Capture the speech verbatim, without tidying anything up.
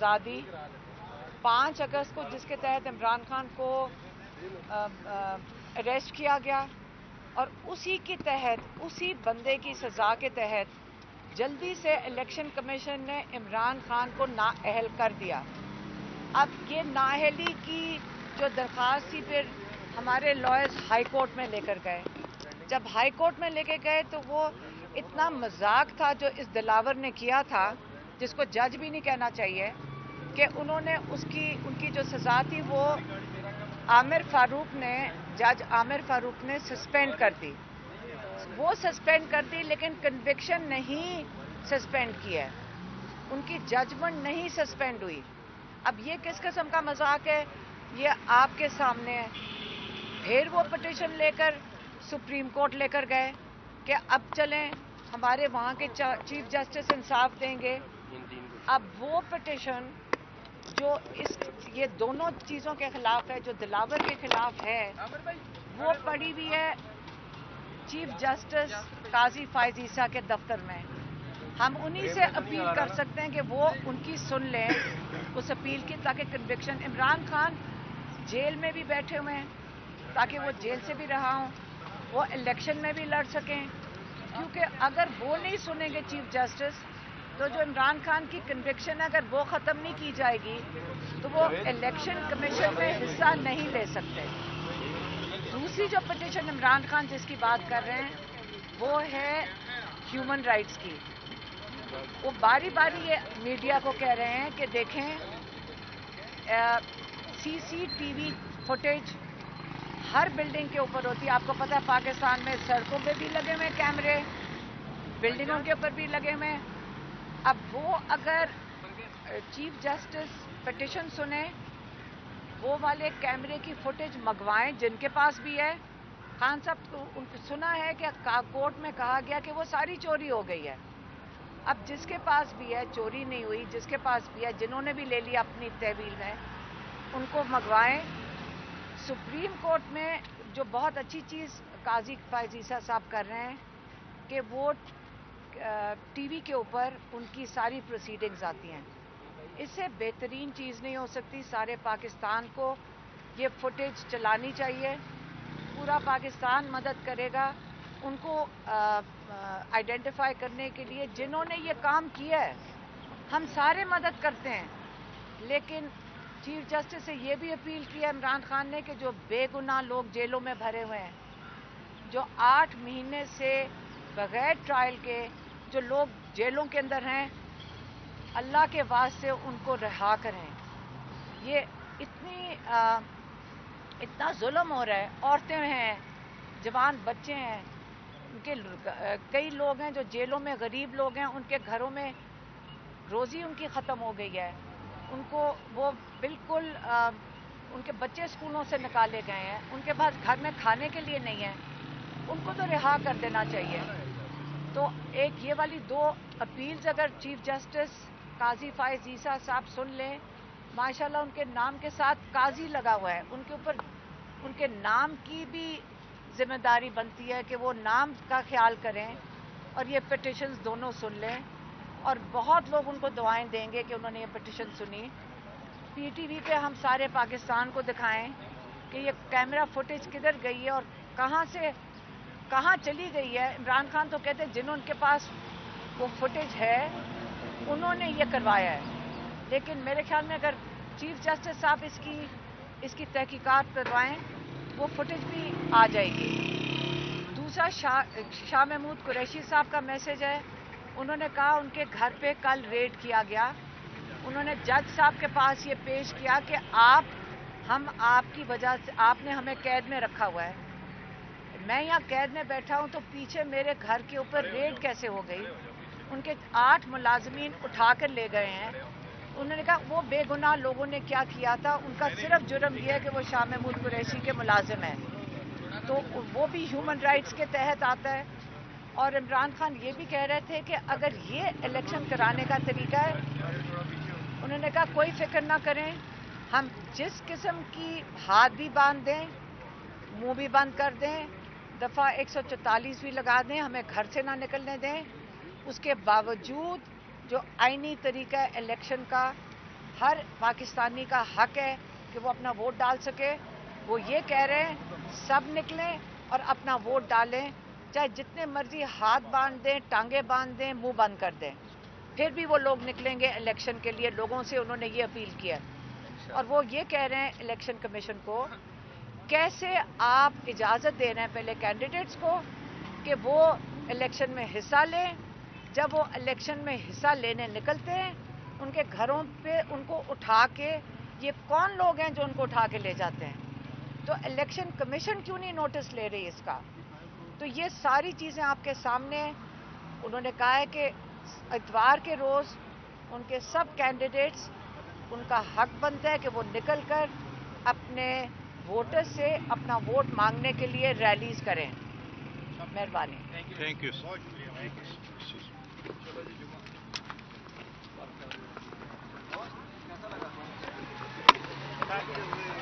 आज़ादी पाँच अगस्त को जिसके तहत इमरान खान को अरेस्ट किया गया और उसी के तहत उसी बंदे की सज़ा के तहत जल्दी से इलेक्शन कमीशन ने इमरान खान को नाअहल कर दिया। अब ये नाअहली की जो दरख्वास्त थी फिर हमारे लॉयर्स हाई कोर्ट में लेकर गए। जब हाई कोर्ट में लेके गए तो वो इतना मजाक था जो इस दिलावर ने किया था, जिसको जज भी नहीं कहना चाहिए, कि उन्होंने उसकी उनकी जो सज़ा थी वो आमिर फारूक ने जज आमिर फारूक ने सस्पेंड कर दी। वो सस्पेंड कर दी लेकिन कन्विक्शन नहीं सस्पेंड किया, उनकी जजमेंट नहीं सस्पेंड हुई। अब ये किस किस्म का मजाक है, ये आपके सामने है। फिर वो पटिशन लेकर सुप्रीम कोर्ट लेकर गए कि अब चलें हमारे वहाँ के चीफ जस्टिस इंसाफ देंगे। अब वो पटिशन जो इस ये दोनों चीज़ों के खिलाफ है, जो दिलावर के खिलाफ है, वो पड़ी हुई है चीफ जस्टिस काजी फाइज ईसा के दफ्तर में। हम उन्हीं से अपील कर सकते हैं कि वो उनकी सुन लें उस अपील की, ताकि कन्विक्शन इमरान खान जेल में भी बैठे हुए हैं ताकि वो जेल से भी रहा हों, वो इलेक्शन में भी लड़ सकें। क्योंकि अगर वो नहीं सुनेंगे चीफ जस्टिस तो जो इमरान खान की कन्विक्शन अगर वो ख़त्म नहीं की जाएगी तो वो इलेक्शन कमीशन में हिस्सा नहीं ले सकते। दूसरी जो पटिशन इमरान खान जिसकी बात कर रहे हैं वो है ह्यूमन राइट्स की। वो बारी बारी ये मीडिया को कह रहे हैं कि देखें सीसीटीवी फुटेज हर बिल्डिंग के ऊपर होती है। आपको पता है पाकिस्तान में सड़कों पे भी लगे हुए कैमरे, बिल्डिंगों के ऊपर भी लगे हुए। अब वो अगर चीफ जस्टिस पटिशन सुने, वो वाले कैमरे की फुटेज मंगवाएं जिनके पास भी है। खान साहब उनको सुना है कि कोर्ट में कहा गया कि वो सारी चोरी हो गई है। अब जिसके पास भी है, चोरी नहीं हुई, जिसके पास भी है, जिन्होंने भी ले लिया अपनी तहवील में, उनको मंगवाएं। सुप्रीम कोर्ट में जो बहुत अच्छी चीज़ काजी फैज़ ईसा साहब कर रहे हैं कि वो टीवी के ऊपर उनकी सारी प्रोसीडिंग्स आती हैं। इससे बेहतरीन चीज़ नहीं हो सकती। सारे पाकिस्तान को ये फुटेज चलानी चाहिए, पूरा पाकिस्तान मदद करेगा उनको आइडेंटिफाई करने के लिए जिन्होंने ये काम किया है। हम सारे मदद करते हैं, लेकिन चीफ जस्टिस से ये भी अपील किया इमरान खान ने कि जो बेगुनाह लोग जेलों में भरे हुए हैं, जो आठ महीने से बगैर ट्रायल के जो लोग जेलों के अंदर हैं, अल्लाह के वास्ते उनको रिहा करें। ये इतनी आ, इतना जुल्म हो रहा है। औरतें हैं, जवान बच्चे हैं, उनके कई लोग हैं जो जेलों में गरीब लोग हैं, उनके घरों में रोज़ी उनकी ख़त्म हो गई है, उनको वो बिल्कुल आ, उनके बच्चे स्कूलों से निकाले गए हैं, उनके पास घर में खाने के लिए नहीं है, उनको तो रिहा कर देना चाहिए। तो एक ये वाली दो अपील्स अगर चीफ जस्टिस काजी फैज़ ईसा साहब सुन लें, माशाल्लाह उनके नाम के साथ काजी लगा हुआ है, उनके ऊपर उनके नाम की भी जिम्मेदारी बनती है कि वो नाम का ख्याल करें और ये पिटिशंस दोनों सुन लें। और बहुत लोग उनको दुआएं देंगे कि उन्होंने ये पिटिशन सुनी। पीटीवी पे हम सारे पाकिस्तान को दिखाएं कि ये कैमरा फुटेज किधर गई है और कहाँ से कहाँ चली गई है। इमरान खान तो कहते हैं जिन्होंने उनके पास वो फुटेज है उन्होंने ये करवाया है, लेकिन मेरे ख्याल में अगर चीफ जस्टिस साहब इसकी इसकी तहकीकात करवाएं वो फुटेज भी आ जाएगी। दूसरा शाह शाह महमूद कुरैशी साहब का मैसेज है। उन्होंने कहा उनके घर पे कल रेड किया गया। उन्होंने जज साहब के पास ये पेश किया कि आप हम आपकी वजह से आपने हमें कैद में रखा हुआ है, मैं यहाँ कैद में बैठा हूँ, तो पीछे मेरे घर के ऊपर रेड कैसे हो गई। उनके आठ मुलाजमीन उठा कर ले गए हैं। उन्होंने कहा वो बेगुनाह लोगों ने क्या किया था, उनका सिर्फ जुर्म यह है कि वो शाह महमूद कुरैशी के मुलाजिम हैं, तो वो भी ह्यूमन राइट्स के तहत आता है। और इमरान खान ये भी कह रहे थे कि अगर ये इलेक्शन कराने का तरीका है, उन्होंने कहा कोई फिक्र ना करें, हम जिस किस्म की हाथ भी बांध दें, मुंह भी बंद कर दें, दफ़ा एक सौ चौवालीस भी लगा दें, हमें घर से ना निकलने दें, उसके बावजूद जो आईनी तरीका है इलेक्शन का हर पाकिस्तानी का हक है कि वो अपना वोट डाल सके। वो ये कह रहे हैं सब निकलें और अपना वोट डालें, चाहे जितने मर्जी हाथ बांध दें, टांगे बांध दें, मुंह बंद कर दें, फिर भी वो लोग निकलेंगे इलेक्शन के लिए। लोगों से उन्होंने ये अपील किया और वो ये कह रहे हैं इलेक्शन कमीशन को, कैसे आप इजाज़त दे रहे हैं पहले कैंडिडेट्स को कि वो इलेक्शन में हिस्सा लें, जब वो इलेक्शन में हिस्सा लेने निकलते हैं उनके घरों पे उनको उठा के, ये कौन लोग हैं जो उनको उठा के ले जाते हैं? तो इलेक्शन कमीशन क्यों नहीं नोटिस ले रही इसका? तो ये सारी चीज़ें आपके सामने। उन्होंने कहा है कि इतवार के रोज़ उनके सब कैंडिडेट्स, उनका हक बनता है कि वो निकल कर अपने वोटर से अपना वोट मांगने के लिए रैलीज करें। मेहरबानी, थैंक यू। Thank you.